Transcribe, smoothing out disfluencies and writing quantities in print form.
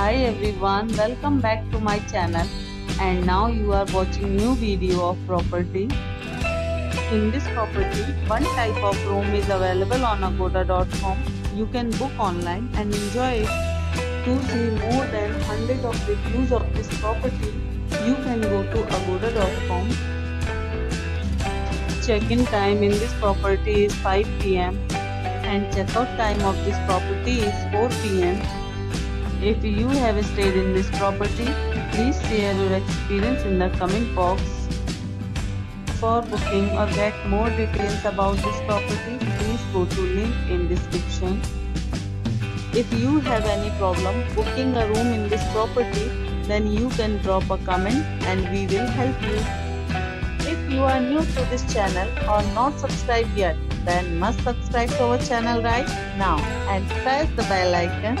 Hi everyone, welcome back to my channel, and now you are watching new video of property. In this property, one type of room is available on agoda.com. You can book online and enjoy it. To see more than 100 of reviews of this property, you can go to agoda.com. Check-in time in this property is 5 PM and check-out time of this property is 4 PM. If you have stayed in this property, please share your experience in the comment box. For booking or get more details about this property, please go to link in description. If you have any problem booking a room in this property, then you can drop a comment and we will help you. If you are new to this channel or not subscribed yet, then must subscribe to our channel right now and press the bell icon